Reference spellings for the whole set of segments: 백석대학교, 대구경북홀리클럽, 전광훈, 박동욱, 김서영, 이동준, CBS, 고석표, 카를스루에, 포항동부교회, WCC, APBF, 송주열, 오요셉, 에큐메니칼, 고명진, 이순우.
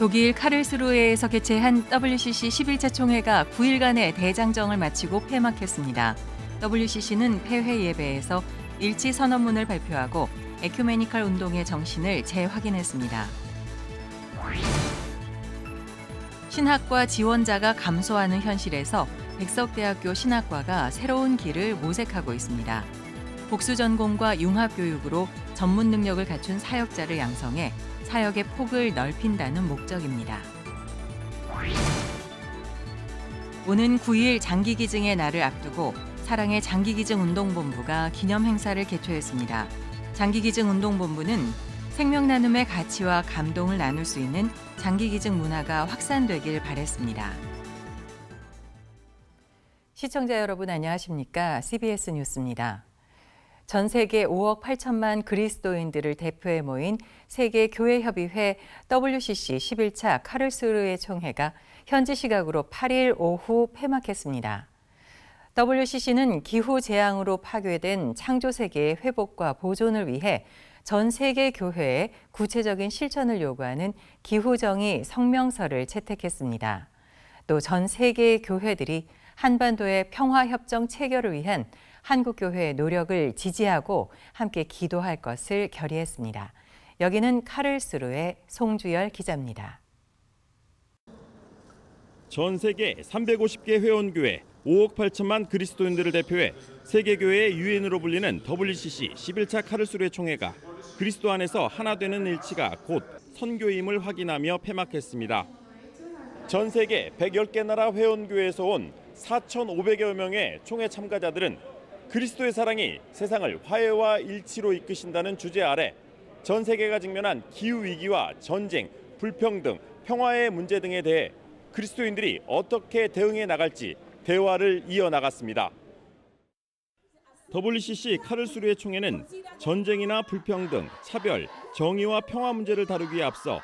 독일 카를스루에에서 개최한 WCC 11차 총회가 9일간의 대장정을 마치고 폐막했습니다. WCC는 폐회 예배에서 일치 선언문을 발표하고 에큐메니칼 운동의 정신을 재확인했습니다. 신학과 지원자가 감소하는 현실에서 백석대학교 신학과가 새로운 길을 모색하고 있습니다. 복수 전공과 융합교육으로 전문 능력을 갖춘 사역자를 양성해 사역의 폭을 넓힌다는 목적입니다. 오는 9일 장기기증의 날을 앞두고 사랑의 장기기증운동본부가 기념행사를 개최했습니다. 장기기증운동본부는 생명나눔의 가치와 감동을 나눌 수 있는 장기기증 문화가 확산되길 바랬습니다. 시청자 여러분 안녕하십니까? CBS 뉴스입니다. 전 세계 5억 8천만 그리스도인들을 대표해 모인 세계교회협의회 WCC 11차 카를스루에 총회가 현지 시각으로 8일 오후 폐막했습니다. WCC는 기후 재앙으로 파괴된 창조세계의 회복과 보존을 위해 전 세계 교회에 구체적인 실천을 요구하는 기후정의 성명서를 채택했습니다. 또 전 세계 교회들이 한반도의 평화협정 체결을 위한 한국교회의 노력을 지지하고 함께 기도할 것을 결의했습니다. 여기는 카를스루의 송주열 기자입니다. 전 세계 350개 회원교회 5억 8천만 그리스도인들을 대표해 세계교회의 유엔으로 불리는 WCC 11차 카를스루에 총회가 그리스도 안에서 하나 되는 일치가 곧 선교임을 확인하며 폐막했습니다. 전 세계 110개 나라 회원교회에서 온 4,500여 명의 총회 참가자들은 그리스도의 사랑이 세상을 화해와 일치로 이끄신다는 주제 아래 전 세계가 직면한 기후위기와 전쟁, 불평등, 평화의 문제 등에 대해 그리스도인들이 어떻게 대응해 나갈지 대화를 이어나갔습니다. WCC 카를스루의 총회는 전쟁이나 불평등, 차별, 정의와 평화 문제를 다루기에 앞서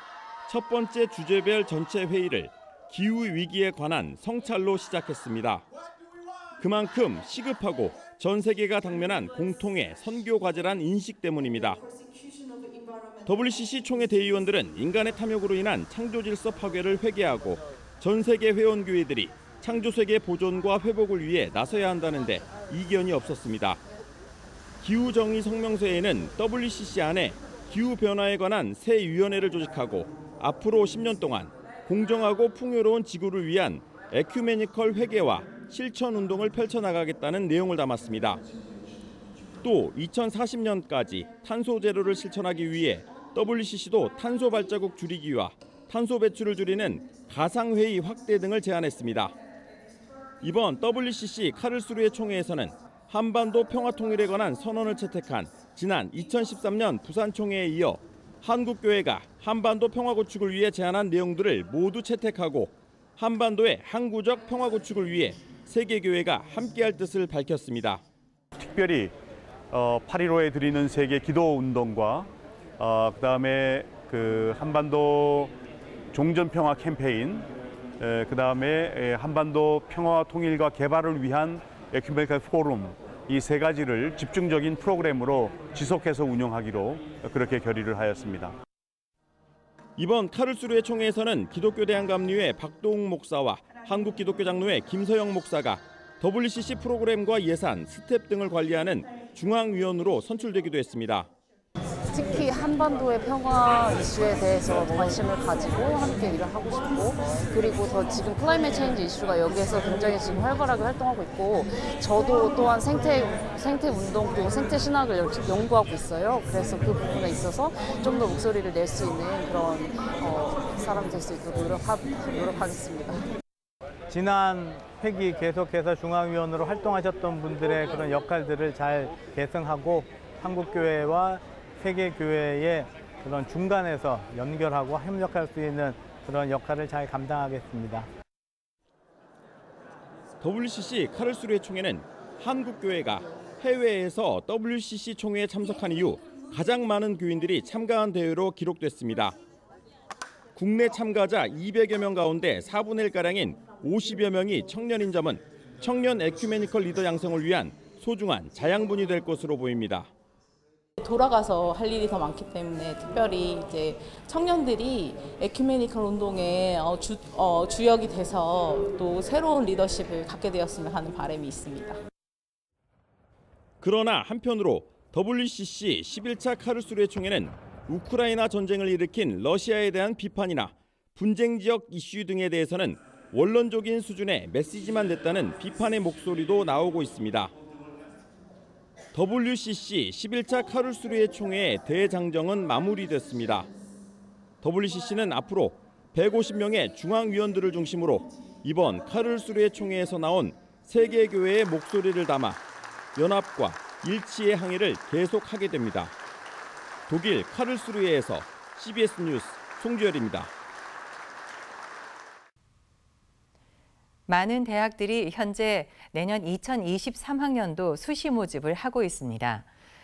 첫 번째 주제별 전체 회의를 기후 위기에 관한 성찰로 시작했습니다. 그만큼 시급하고 전 세계가 당면한 공통의 선교 과제란 인식 때문입니다. WCC 총회 대의원들은 인간의 탐욕으로 인한 창조 질서 파괴를 회개하고 전 세계 회원교회들이 창조세계 보존과 회복을 위해 나서야 한다는데 이견이 없었습니다. 기후정의 성명서에는 WCC 안에 기후변화에 관한 새 위원회를 조직하고 앞으로 10년 동안 공정하고 풍요로운 지구를 위한 에큐메니컬 회개와 실천 운동을 펼쳐나가겠다는 내용을 담았습니다. 또 2040년까지 탄소 제로를 실천하기 위해 WCC도 탄소 발자국 줄이기와 탄소 배출을 줄이는 가상회의 확대 등을 제안했습니다. 이번 WCC 카를스루의 총회에서는 한반도 평화 통일에 관한 선언을 채택한 지난 2013년 부산 총회에 이어 한국교회가 한반도 평화 구축을 위해 제안한 내용들을 모두 채택하고 한반도의 항구적 평화 구축을 위해 세계교회가 함께할 뜻을 밝혔습니다. 특별히 8.15에 드리는 세계 기도 운동과 그다음에 한반도 종전 평화 캠페인 그다음에 한반도 평화와 통일과 개발을 위한 에큐메니칼 포럼 이 세 가지를 집중적인 프로그램으로 지속해서 운영하기로 그렇게 결의를 하였습니다. 이번 카를스루의 총회에서는 기독교 대한 감리회 박동욱 목사와 한국 기독교 장로회 김서영 목사가 WCC 프로그램과 예산, 스텝 등을 관리하는 중앙위원으로 선출되기도 했습니다. 특히 한반도의 평화 이슈에 대해서 관심을 가지고 함께 일을 하고 싶고 그리고 더 지금 클라이밋 체인지 이슈가 여기에서 굉장히 지금 활발하게 활동하고 있고 저도 또한 생태 운동 그리고 생태 신학을 연구하고 있어요. 그래서 그 부분에 있어서 좀 더 목소리를 낼 수 있는 그런 사람 될 수 있도록 노력하겠습니다. 지난 회기 계속해서 중앙위원으로 활동하셨던 분들의 그런 역할들을 잘 계승하고 한국교회와 세계교회의 그런 중간에서 연결하고 협력할 수 있는 그런 역할을 잘 감당하겠습니다. WCC 카를스루의 총회는 한국교회가 해외에서 WCC 총회에 참석한 이후 가장 많은 교인들이 참가한 대회로 기록됐습니다. 국내 참가자 200여 명 가운데 4분의 1가량인 50여 명이 청년인 점은 청년 에큐메니컬 리더 양성을 위한 소중한 자양분이 될 것으로 보입니다. 돌아가서 할 일이 더 많기 때문에 특별히 이제 청년들이 에큐메니칼 운동에 주역이 돼서 또 새로운 리더십을 갖게 되었으면 하는 바람이 있습니다. 그러나 한편으로 WCC 11차 카를스루에 총회는 우크라이나 전쟁을 일으킨 러시아에 대한 비판이나 분쟁 지역 이슈 등에 대해서는 원론적인 수준의 메시지만 냈다는 비판의 목소리도 나오고 있습니다. WCC 11차 카를스루에 총회의 대장정은 마무리됐습니다. WCC는 앞으로 150명의 중앙위원들을 중심으로 이번 카를스루에 총회에서 나온 세계교회의 목소리를 담아 연합과 일치의 항의를 계속하게 됩니다. 독일 카를스루에에서 CBS 뉴스 송주열입니다. 많은 대학들이 현재 내년 2023학년도 수시 모집을 하고 있습니다.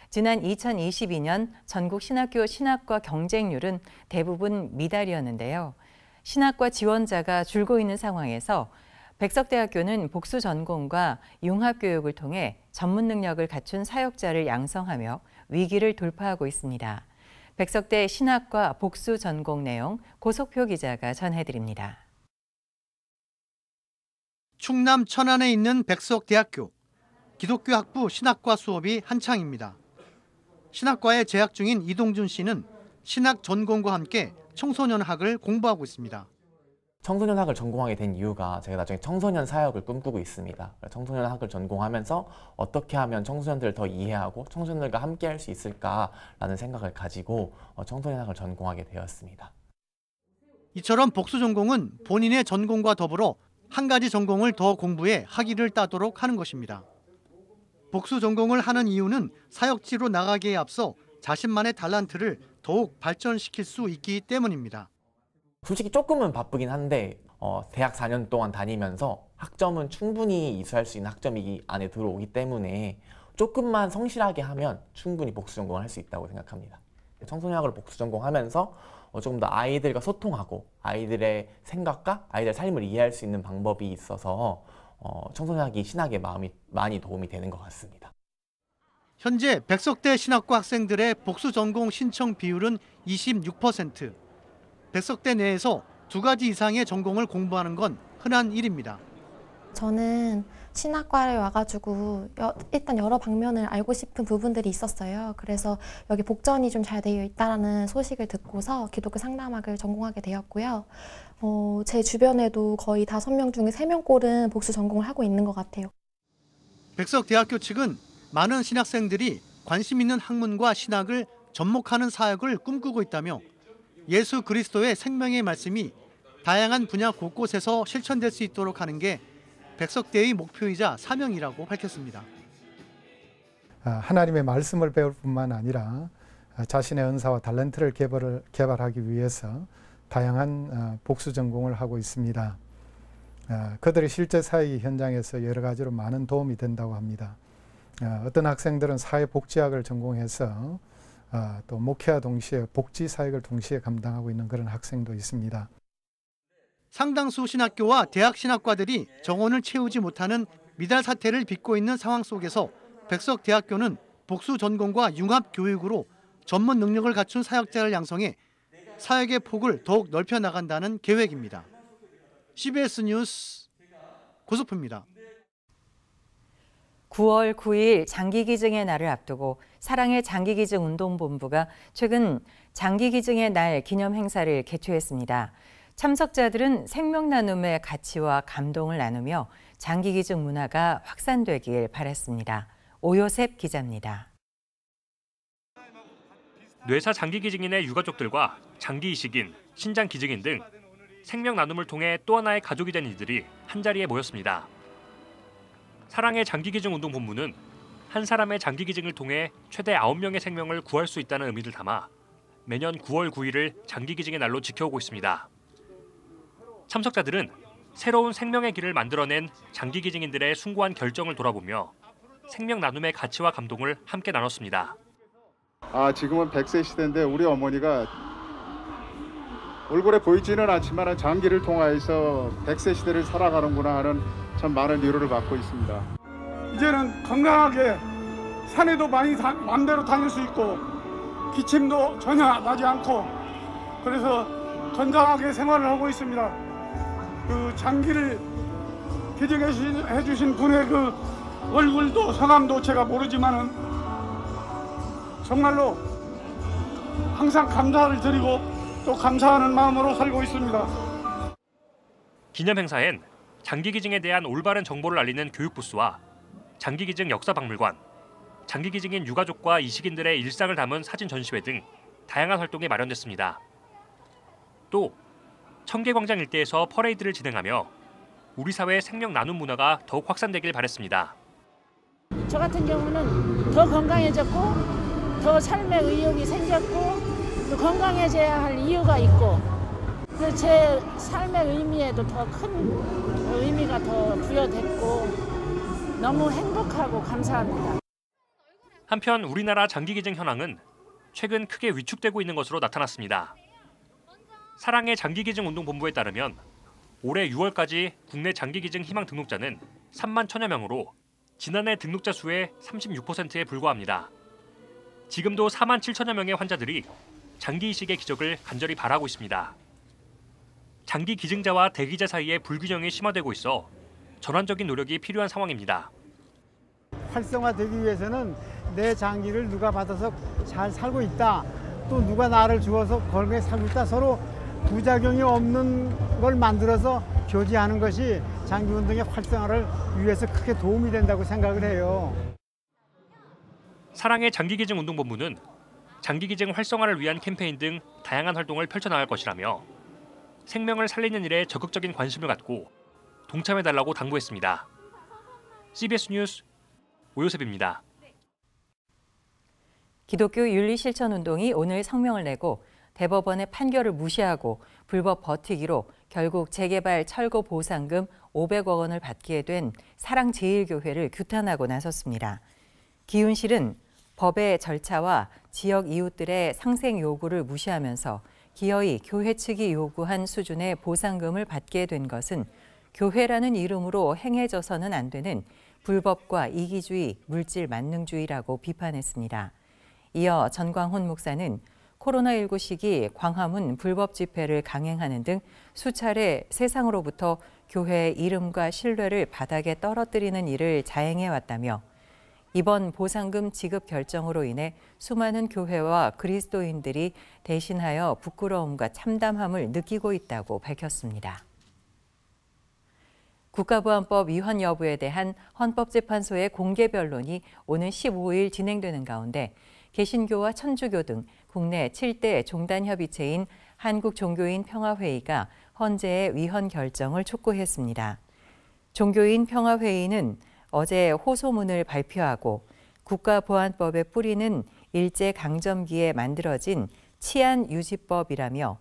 지난 2022년 전국 신학교 신학과 경쟁률은 대부분 미달이었는데요. 신학과 지원자가 줄고 있는 상황에서 백석대학교는 복수 전공과 융합교육을 통해 전문 능력을 갖춘 사역자를 양성하며 위기를 돌파하고 있습니다. 백석대 신학과 복수 전공 내용 고석표 기자가 전해드립니다. 충남 천안에 있는 백석대학교. 기독교 학부 신학과 수업이 한창입니다. 신학과에 재학 중인 이동준 씨는 신학 전공과 함께 청소년학을 공부하고 있습니다. 청소년학을 전공하게 된 이유가 제가 나중에 청소년 사역을 꿈꾸고 있습니다. 청소년학을 전공하면서 어떻게 하면 청소년들을 더 이해하고 청소년들과 함께 할 수 있을까라는 생각을 가지고 청소년학을 전공하게 되었습니다. 이처럼 복수 전공은 본인의 전공과 더불어 한 가지 전공을 더 공부해 학위를 따도록 하는 것입니다. 복수 전공을 하는 이유는 사역지로 나가기에 앞서 자신만의 달란트를 더욱 발전시킬 수 있기 때문입니다. 솔직히 조금은 바쁘긴 한데 대학 4년 동안 다니면서 학점은 충분히 이수할 수 있는 학점이 안에 들어오기 때문에 조금만 성실하게 하면 충분히 복수 전공을 할 수 있다고 생각합니다. 청소년학을 복수 전공하면서 조금 더 아이들과 소통하고 아이들의 생각과 아이들의 삶을 이해할 수 있는 방법이 있어서 청소년학이 신학에 많이 도움이 되는 것 같습니다. 현재 백석대 신학과 학생들의 복수 전공 신청 비율은 26%. 백석대 내에서 두 가지 이상의 전공을 공부하는 건 흔한 일입니다. 저는 신학과를 와가지고 일단 여러 방면을 알고 싶은 부분들이 있었어요. 그래서 여기 복전이 좀 잘 되어 있다는 소식을 듣고서 기독교 상담학을 전공하게 되었고요. 제 주변에도 거의 5명 중에 3명꼴은 복수 전공을 하고 있는 것 같아요. 백석대학교 측은 많은 신학생들이 관심 있는 학문과 신학을 접목하는 사역을 꿈꾸고 있다며 예수 그리스도의 생명의 말씀이 다양한 분야 곳곳에서 실천될 수 있도록 하는 게 백석대의 목표이자 사명이라고 밝혔습니다. 하나님의 말씀을 배울 뿐만 아니라 자신의 은사와 달란트를 개발하기 위해서 다양한 복수 전공을 하고 있습니다. 그들이 실제 사회 현장에서 여러 가지로 많은 도움이 된다고 합니다. 어떤 학생들은 사회복지학을 전공해서 또 목회와 동시에 복지 사역을 동시에 감당하고 있는 그런 학생도 있습니다. 상당수 신학교와 대학 신학과들이 정원을 채우지 못하는 미달 사태를 빚고 있는 상황 속에서 백석대학교는 복수 전공과 융합 교육으로 전문 능력을 갖춘 사역자를 양성해 사역의 폭을 더욱 넓혀 나간다는 계획입니다. CBS 뉴스 고석표입니다. 9월 9일 장기기증의 날을 앞두고 사랑의 장기기증 운동본부가 최근 장기기증의 날 기념 행사를 개최했습니다. 참석자들은 생명 나눔의 가치와 감동을 나누며 장기기증 문화가 확산되길 바랐습니다. 오요셉 기자입니다. 뇌사 장기기증인의 유가족들과 장기이식인, 신장기증인 등 생명 나눔을 통해 또 하나의 가족이 된 이들이 한자리에 모였습니다. 사랑의 장기기증 운동본부는 한 사람의 장기기증을 통해 최대 9명의 생명을 구할 수 있다는 의미를 담아 매년 9월 9일을 장기기증의 날로 지켜오고 있습니다. 참석자들은 새로운 생명의 길을 만들어낸 장기기증인들의 숭고한 결정을 돌아보며 생명 나눔의 가치와 감동을 함께 나눴습니다. 지금은 100세 시대인데 우리 어머니가 얼굴에 보이지는 않지만 장기를 통해서 100세 시대를 살아가는구나 하는 참 많은 위로를 받고 있습니다. 이제는 건강하게 산에도 마음대로 다닐 수 있고 기침도 전혀 나지 않고 그래서 건강하게 생활을 하고 있습니다. 그 장기를 기증해 주신 분의 그 얼굴도 성함도 제가 모르지만은 정말로 항상 감사를 드리고 또 감사하는 마음으로 살고 있습니다. 기념 행사엔 장기 기증에 대한 올바른 정보를 알리는 교육 부스와 장기 기증 역사 박물관, 장기 기증인 유가족과 이식인들의 일상을 담은 사진 전시회 등 다양한 활동이 마련됐습니다. 또 청계광장 일대에서 퍼레이드를 진행하며 우리 사회의 생명 나눔 문화가 더욱 확산되길 바랬습니다. 저 같은 경우는 더 건강해졌고 더 삶의 의욕이 생겼고 또 건강해져야 할 이유가 있고 그 제 삶의 의미에도 더 큰 의미가 더 부여됐고 너무 행복하고 감사합니다. 한편 우리나라 장기기증 현황은 최근 크게 위축되고 있는 것으로 나타났습니다. 사랑의 장기기증운동본부에 따르면 올해 6월까지 국내 장기기증 희망 등록자는 3만 천여 명으로 지난해 등록자 수의 36%에 불과합니다. 지금도 4만 7천여 명의 환자들이 장기이식의 기적을 간절히 바라고 있습니다. 장기기증자와 대기자 사이의 불균형이 심화되고 있어 전환적인 노력이 필요한 상황입니다. 활성화되기 위해서는 내 장기를 누가 받아서 잘 살고 있다, 또 누가 나를 주어서 건강하게 살고 있다, 서로 부작용이 없는 걸 만들어서 교제하는 것이 장기운동의 활성화를 위해서 크게 도움이 된다고 생각을 해요. 사랑의 장기기증운동본부는 장기기증 활성화를 위한 캠페인 등 다양한 활동을 펼쳐나갈 것이라며 생명을 살리는 일에 적극적인 관심을 갖고 동참해달라고 당부했습니다. CBS 뉴스 오요셉입니다. 기독교 윤리실천운동이 오늘 성명을 내고 대법원의 판결을 무시하고 불법 버티기로 결국 재개발 철거 보상금 500억 원을 받게 된 사랑제일교회를 규탄하고 나섰습니다. 기훈실은 법의 절차와 지역 이웃들의 상생 요구를 무시하면서 기어이 교회 측이 요구한 수준의 보상금을 받게 된 것은 교회라는 이름으로 행해져서는 안 되는 불법과 이기주의, 물질 만능주의라고 비판했습니다. 이어 전광훈 목사는 코로나19 시기 광화문 불법 집회를 강행하는 등 수차례 세상으로부터 교회의 이름과 신뢰를 바닥에 떨어뜨리는 일을 자행해왔다며 이번 보상금 지급 결정으로 인해 수많은 교회와 그리스도인들이 대신하여 부끄러움과 참담함을 느끼고 있다고 밝혔습니다. 국가보안법 위헌 여부에 대한 헌법재판소의 공개 변론이 오는 15일 진행되는 가운데 개신교와 천주교 등 국내 7대 종단협의체인 한국종교인평화회의가 헌재의 위헌 결정을 촉구했습니다. 종교인평화회의는 어제 호소문을 발표하고 국가보안법의 뿌리는 일제강점기에 만들어진 치안유지법이라며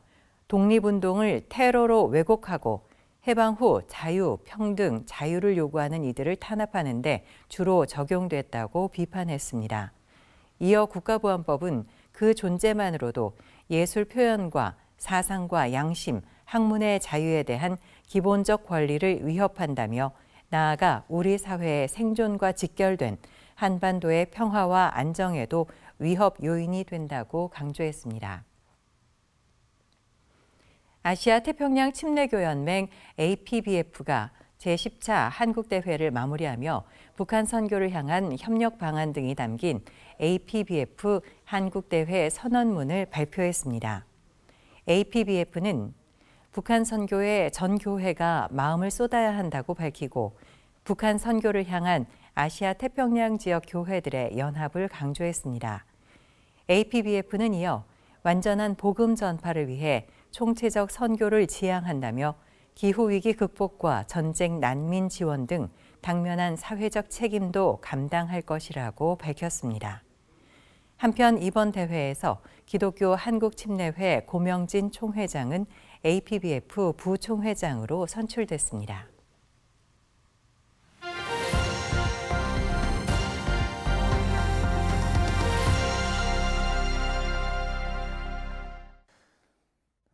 독립운동을 테러로 왜곡하고 해방 후 자유, 평등, 자유를 요구하는 이들을 탄압하는 데 주로 적용됐다고 비판했습니다. 이어 국가보안법은 그 존재만으로도 예술 표현과 사상과 양심, 학문의 자유에 대한 기본적 권리를 위협한다며 나아가 우리 사회의 생존과 직결된 한반도의 평화와 안정에도 위협 요인이 된다고 강조했습니다. 아시아 태평양 침례교연맹 APBF가 제10차 한국대회를 마무리하며 북한 선교를 향한 협력 방안 등이 담긴 APBF 한국대회 선언문을 발표했습니다. APBF는 북한 선교에 전 교회가 마음을 쏟아야 한다고 밝히고 북한 선교를 향한 아시아 태평양 지역 교회들의 연합을 강조했습니다. APBF는 이어 완전한 복음 전파를 위해 총체적 선교를 지향한다며 기후위기 극복과 전쟁 난민 지원 등 당면한 사회적 책임도 감당할 것이라고 밝혔습니다. 한편 이번 대회에서 기독교 한국침례회 고명진 총회장은 APBF 부총회장으로 선출됐습니다.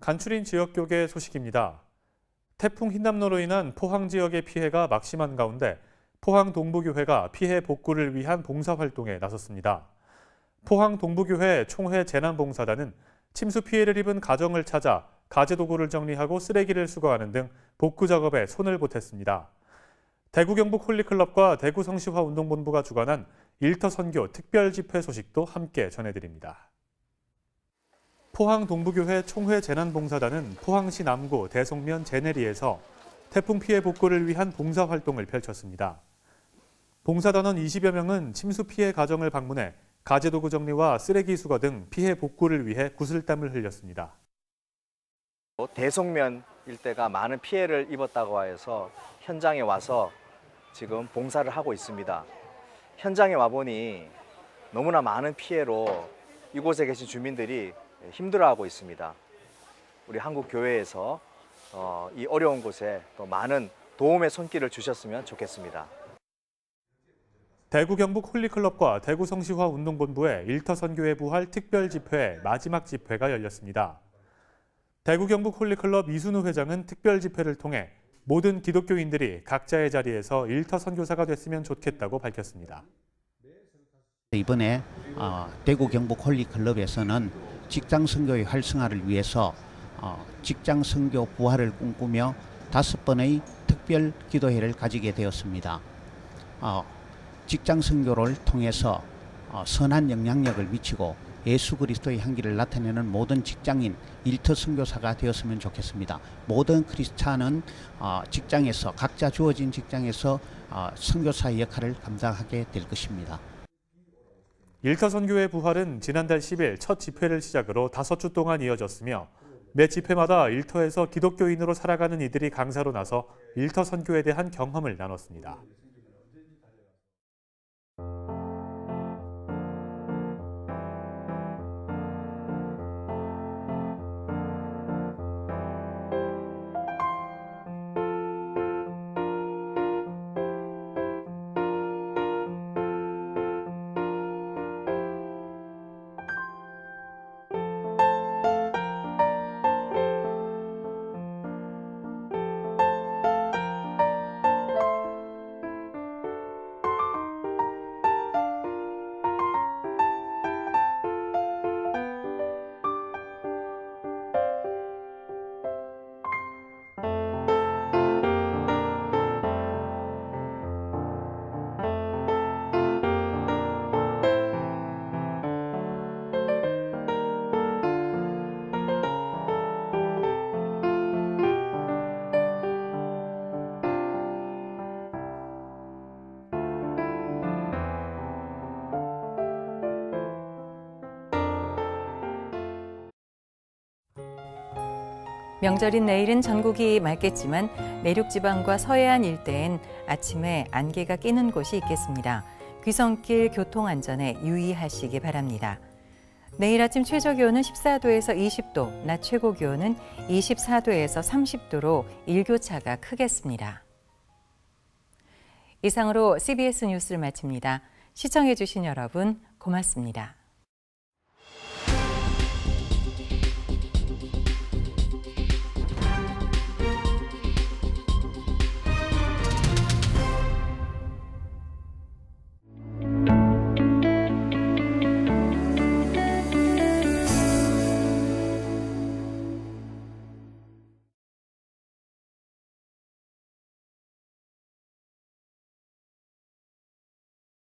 간추린 지역교계 소식입니다. 태풍 흰남노로 인한 포항 지역의 피해가 막심한 가운데 포항동부교회가 피해 복구를 위한 봉사활동에 나섰습니다. 포항동부교회 총회 재난봉사단은 침수 피해를 입은 가정을 찾아 가재도구를 정리하고 쓰레기를 수거하는 등 복구 작업에 손을 보탰습니다. 대구경북홀리클럽과 대구성시화운동본부가 주관한 일터선교 특별집회 소식도 함께 전해드립니다. 포항동부교회 총회 재난봉사단은 포항시 남구 대송면 제내리에서 태풍 피해 복구를 위한 봉사활동을 펼쳤습니다. 봉사단원 20여 명은 침수 피해 가정을 방문해 가재도구 정리와 쓰레기 수거 등 피해 복구를 위해 구슬땀을 흘렸습니다. 대송면 일대가 많은 피해를 입었다고 해서 현장에 와서 지금 봉사를 하고 있습니다. 현장에 와보니 너무나 많은 피해로 이곳에 계신 주민들이 힘들어하고 있습니다. 우리 한국교회에서 이 어려운 곳에 또 많은 도움의 손길을 주셨으면 좋겠습니다. 대구경북홀리클럽과 대구성시화운동본부의 일터선교회 부활 특별집회 마지막 집회가 열렸습니다. 대구경북홀리클럽 이순우 회장은 특별집회를 통해 모든 기독교인들이 각자의 자리에서 일터선교사가 됐으면 좋겠다고 밝혔습니다. 이번에 대구경북홀리클럽에서는 직장선교의 활성화를 위해서 직장선교 부활을 꿈꾸며 5번의 특별기도회를 가지게 되었습니다. 직장선교를 통해서 선한 영향력을 미치고 예수 그리스도의 향기를 나타내는 모든 직장인, 일터 선교사가 되었으면 좋겠습니다. 모든 크리스찬은 직장에서 각자 주어진 직장에서 선교사의 역할을 감당하게 될 것입니다. 일터 선교의 부활은 지난달 10일 첫 집회를 시작으로 5주 동안 이어졌으며 매 집회마다 일터에서 기독교인으로 살아가는 이들이 강사로 나서 일터 선교에 대한 경험을 나눴습니다. 명절인 내일은 전국이 맑겠지만 내륙지방과 서해안 일대엔 아침에 안개가 끼는 곳이 있겠습니다. 귀성길 교통안전에 유의하시기 바랍니다. 내일 아침 최저기온은 14도에서 20도, 낮 최고기온은 24도에서 30도로 일교차가 크겠습니다. 이상으로 CBS 뉴스를 마칩니다. 시청해주신 여러분 고맙습니다.